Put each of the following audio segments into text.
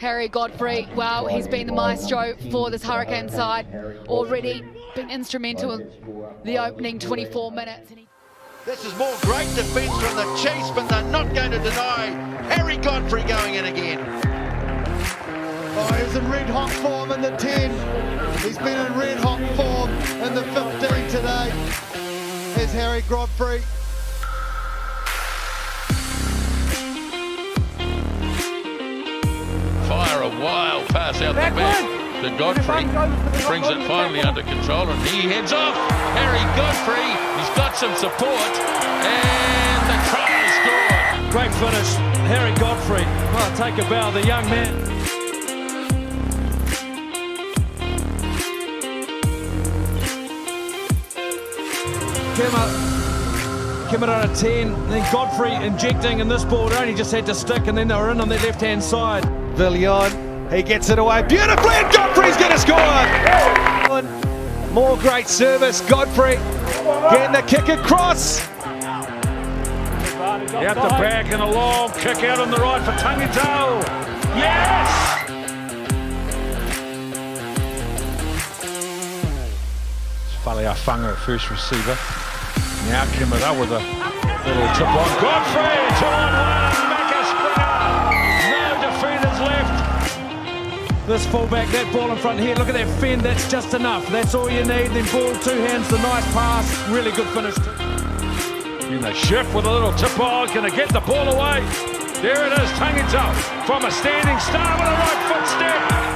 Harry Godfrey, wow, he's been the maestro for this Hurricane side already, been instrumental in the opening 24 minutes. This is more great defence from the Chiefs, but they're not going to deny Harry Godfrey going in again. Oh, he's in red hot form in the 10. He's been in red hot form in the 15 today. Here's Harry Godfrey. Fire a wild pass out the back to Godfrey. Brings it finally under control and he heads off. Harry Godfrey, he's got some support and the try is scored. Great finish, Harry Godfrey. Oh, take a bow, the young man. Kimmer on a 10, then Godfrey injecting, and this ball only just had to stick, and then they were in on their left-hand side. Villion, he gets it away beautifully, and Godfrey's going to score! More great service, Godfrey getting the kick across. Out the back and a long kick out on the right for Tangitau. Yes! Fali Afanga, first receiver. Now Kimmer out with a little tip on Godfrey, 2-on-1, back a spinner, no defenders left. This fullback, that ball in front here, look at that fend, that's just enough. That's all you need, then ball, two hands, the nice pass, really good finish. In the shift with a little tip on, can they get the ball away? There it is, Tangitau from a standing start with a right footstep.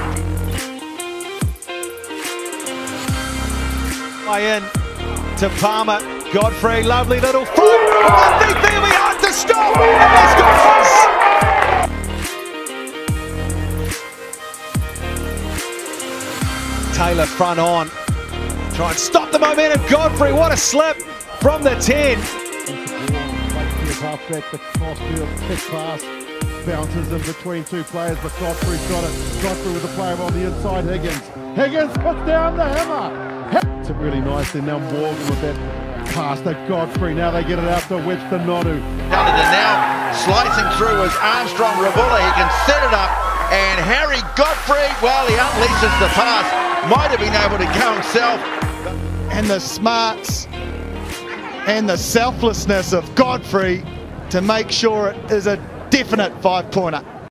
In to Palmer, Godfrey, lovely little throw. I think they'll be hard to stop. And he's got us. Taylor front on, try and stop the momentum. Godfrey, what a slip from the 10. Halfback, the crossfield kick pass bounces in between two players, but Godfrey's got it. Godfrey with the player on the inside, Higgins. Higgins puts down the hammer. It's really nice there. Now Morgan with that pass to Godfrey. Now they get it out to Webster Nodu. And now slicing through is Armstrong Rabulla. He can set it up. And Harry Godfrey, well, he unleashes the pass. Might have been able to go himself. And the smarts and the selflessness of Godfrey to make sure it is a definite 5-pointer.